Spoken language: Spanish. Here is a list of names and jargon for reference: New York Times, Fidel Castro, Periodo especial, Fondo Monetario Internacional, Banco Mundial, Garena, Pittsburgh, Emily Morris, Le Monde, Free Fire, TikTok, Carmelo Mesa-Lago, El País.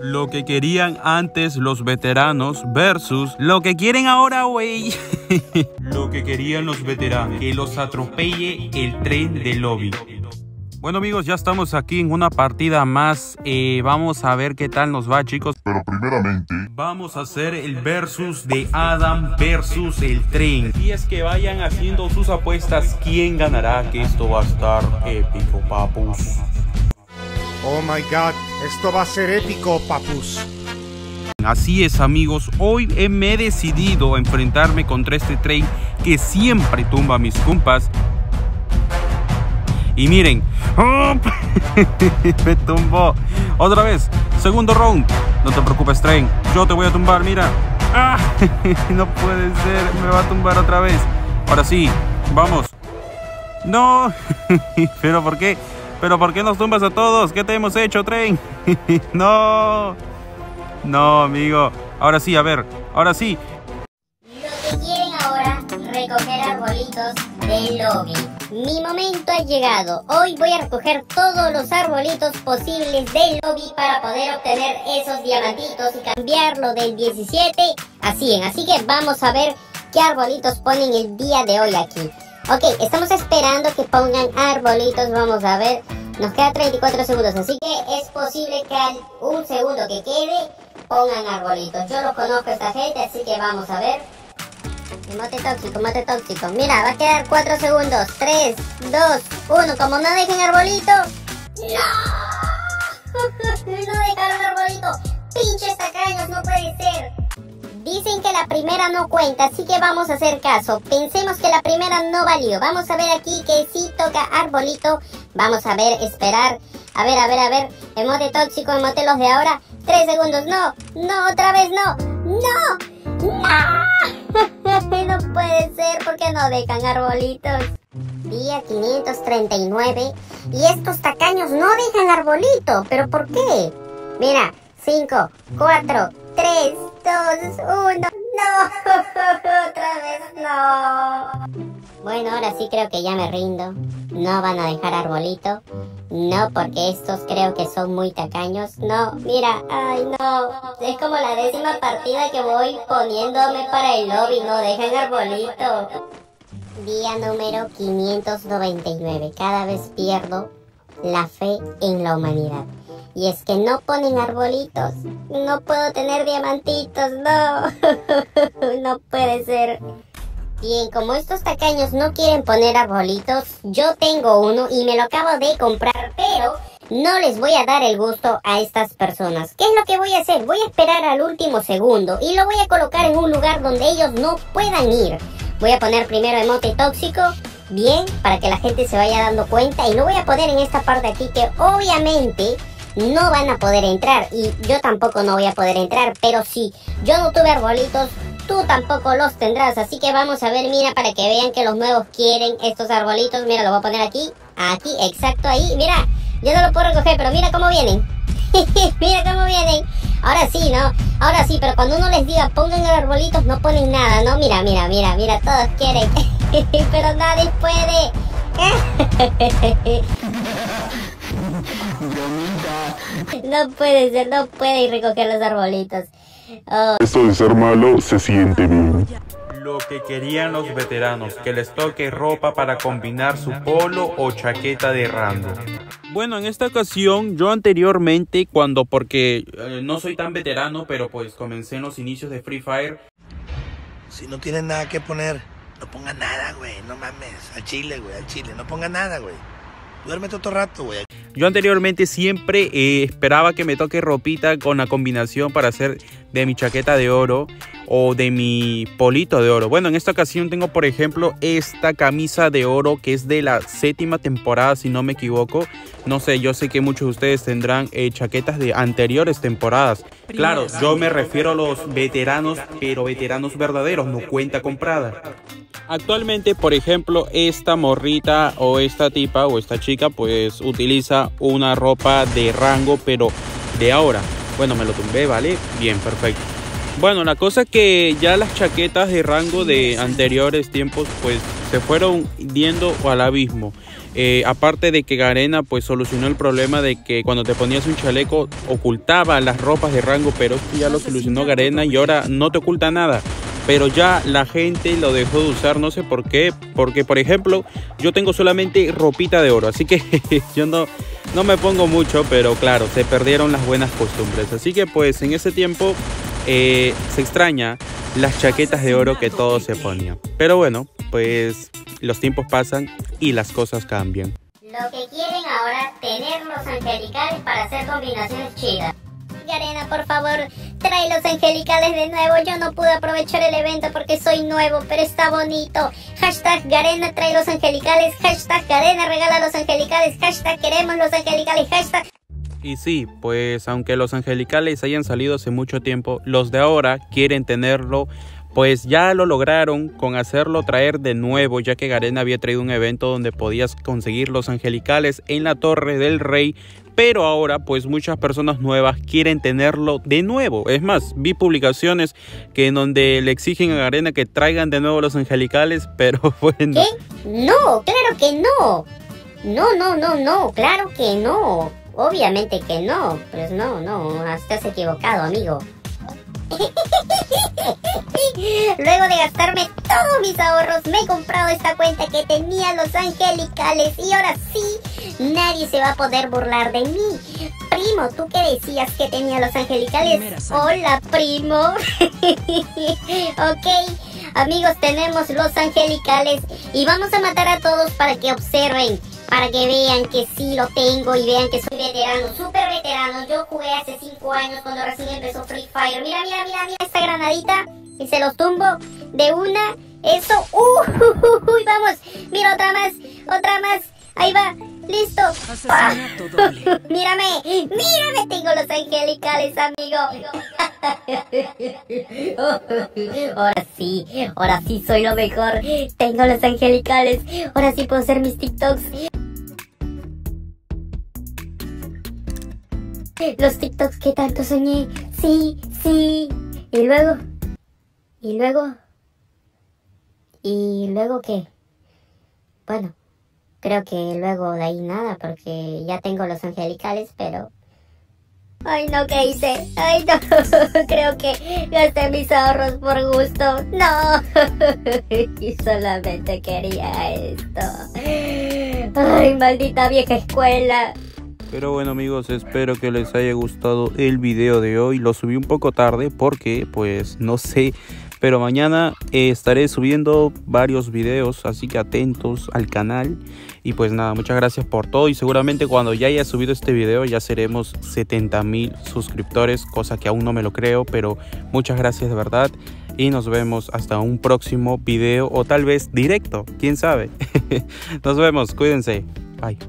Lo que querían antes los veteranos versus lo que quieren ahora, güey. Lo que querían los veteranos, que los atropelle el tren del lobby. Bueno amigos, ya estamos aquí en una partida más, vamos a ver qué tal nos va, chicos. Pero primeramente vamos a hacer el versus de Adam versus el tren. Y es que vayan haciendo sus apuestas, quién ganará, que esto va a estar épico, papus. Oh my god, esto va a ser épico, papus. Así es amigos, hoy me he decidido a enfrentarme contra este tren que siempre tumba a mis compas. Y miren, ¡oh! Me tumbó. Otra vez, segundo round. No te preocupes, tren, yo te voy a tumbar, mira. ¡Ah! No puede ser, me va a tumbar otra vez. Ahora sí, vamos. No, pero ¿por qué? ¿Pero por qué nos tumbas a todos? ¿Qué te hemos hecho, tren? No, no, amigo. Ahora sí, a ver, ahora sí. Lo que quieren ahora, recoger arbolitos del lobby. Mi momento ha llegado. Hoy voy a recoger todos los arbolitos posibles del lobby para poder obtener esos diamantitos y cambiarlo del 17 a 100. Así que vamos a ver qué arbolitos ponen el día de hoy aquí. Ok, estamos esperando que pongan arbolitos. Vamos a ver. Nos queda 34 segundos. Así que es posible que al un segundo que quede pongan arbolitos. Yo los conozco a esta gente, así que vamos a ver. Mote tóxico, mote tóxico. Mira, va a quedar 4 segundos. 3, 2, 1. Como no dejen arbolito. ¡No! No dejaron arbolito. Pinches tacaños, no puede ser. Dicen que la primera no cuenta, así que vamos a hacer caso. Pensemos que la primera no valió. Vamos a ver aquí que sí toca arbolito. Vamos a ver, esperar. A ver, a ver, a ver. Emote tóxico, emote los de ahora. 3 segundos. No, no, otra vez no. ¡No! ¡No! No puede ser, porque no dejan arbolitos. Día 539 y estos tacaños no dejan arbolito. ¿Pero por qué? Mira, 5, 4, 3, 2, 1. No, otra vez no. Bueno, ahora sí creo que ya me rindo. No van a dejar arbolito. No, porque estos creo que son muy tacaños. No, mira, ay no. Es como la 10ª partida que voy poniéndome para el lobby. No dejan arbolito. Día número 599. Cada vez pierdo la fe en la humanidad. Y es que no ponen arbolitos. No puedo tener diamantitos, no. No puede ser. Bien, como estos tacaños no quieren poner arbolitos, yo tengo uno y me lo acabo de comprar, pero no les voy a dar el gusto a estas personas. ¿Qué es lo que voy a hacer? Voy a esperar al último segundo y lo voy a colocar en un lugar donde ellos no puedan ir. Voy a poner primero emote tóxico, bien, para que la gente se vaya dando cuenta, y lo voy a poner en esta parte aquí que obviamente no van a poder entrar y yo tampoco no voy a poder entrar, pero si yo no tuve arbolitos, tú tampoco los tendrás, así que vamos a ver, mira, para que vean que los nuevos quieren estos arbolitos. Mira, lo voy a poner aquí, aquí, exacto ahí. Mira, yo no lo puedo recoger, pero mira cómo vienen. Mira cómo vienen. Ahora sí, ¿no? Ahora sí, pero cuando uno les diga pongan arbolitos, no ponen nada, ¿no? Mira, mira, mira, mira, todos quieren. Pero nadie puede. No puede ser, no puede ir recoger los arbolitos. Oh. Esto de ser malo se siente bien. Lo que querían los veteranos, que les toque ropa para combinar su polo o chaqueta de rango. Bueno, en esta ocasión, yo anteriormente, cuando, porque no soy tan veterano, pero pues comencé en los inicios de Free Fire. Si no tienen nada que poner, no pongan nada, güey, no mames, al chile, güey, al chile, no pongan nada, güey. Duérmete otro rato, güey. Yo anteriormente siempre esperaba que me toque ropita con la combinación para hacer de mi chaqueta de oro o de mi polito de oro. Bueno, en esta ocasión tengo, por ejemplo, esta camisa de oro que es de la 7ª temporada, si no me equivoco. No sé, yo sé que muchos de ustedes tendrán chaquetas de anteriores temporadas. Claro, yo me refiero a los veteranos, pero veteranos verdaderos, no cuenta comprada. Actualmente, por ejemplo, esta morrita o esta tipa o esta chica pues utiliza una ropa de rango, pero de ahora. Bueno, me lo tumbé, ¿vale? Bien, perfecto. Bueno, la cosa es que ya las chaquetas de rango de anteriores tiempos pues se fueron yendo al abismo. Aparte de que Garena pues solucionó el problema de que cuando te ponías un chaleco ocultaba las ropas de rango, pero ya lo solucionó Garena y ahora no te oculta nada. Pero ya la gente lo dejó de usar, no sé por qué, porque por ejemplo yo tengo solamente ropita de oro, así que yo no me pongo mucho, pero claro, se perdieron las buenas costumbres. Así que pues en ese tiempo se extraña las chaquetas de oro que todos se ponían. Pero bueno, pues los tiempos pasan y las cosas cambian. Lo que quieren ahora es tener los angelicales para hacer combinaciones chidas. Garena, por favor, trae los angelicales de nuevo. Yo no pude aprovechar el evento porque soy nuevo, pero está bonito. Hashtag Garena trae los angelicales. Hashtag Garena regala los angelicales. Hashtag queremos los angelicales. Hashtag... Y sí, pues aunque los angelicales hayan salido hace mucho tiempo, los de ahora quieren tenerlo. Pues ya lo lograron con hacerlo traer de nuevo, ya que Garena había traído un evento donde podías conseguir los angelicales en la Torre del Rey. Pero ahora pues muchas personas nuevas quieren tenerlo de nuevo. Es más, vi publicaciones que en donde le exigen a Garena que traigan de nuevo los angelicales, pero bueno. ¿Qué? No, claro que no. No, claro que no. Obviamente que no. Pues no, estás equivocado, amigo. Luego de gastarme todos mis ahorros, me he comprado esta cuenta que tenía los angelicales y ahora sí, nadie se va a poder burlar de mí. Primo, ¿tú qué decías que tenía los angelicales? Hola, primo. Ok, amigos, tenemos los angelicales y vamos a matar a todos para que observen. Para que vean que sí lo tengo y vean que soy veterano, súper veterano. Yo jugué hace 5 años cuando recién empezó Free Fire. Mira esta granadita. Y se los tumbo de una. Eso. Uy, vamos. Mira, otra más. Otra más. Ahí va. Listo. Asesinato doble. Mírame. Tengo los angelicales, amigo. Ahora sí soy lo mejor. Tengo los angelicales. Ahora sí puedo hacer mis TikToks. Los TikToks que tanto soñé. Sí. ¿Y luego qué? Bueno, creo que luego de ahí nada, porque ya tengo los angelicales, pero... Ay, no, ¿qué hice? Ay, no, creo que gasté mis ahorros por gusto. No, y solamente quería esto. Ay, maldita vieja escuela. Pero bueno, amigos, espero que les haya gustado el video de hoy. Lo subí un poco tarde porque pues no sé, pero mañana estaré subiendo varios videos, así que atentos al canal. Y pues nada, muchas gracias por todo y seguramente cuando ya haya subido este video ya seremos 70.000 suscriptores, cosa que aún no me lo creo, pero muchas gracias de verdad y nos vemos hasta un próximo video o tal vez directo, quién sabe. Nos vemos, cuídense, bye.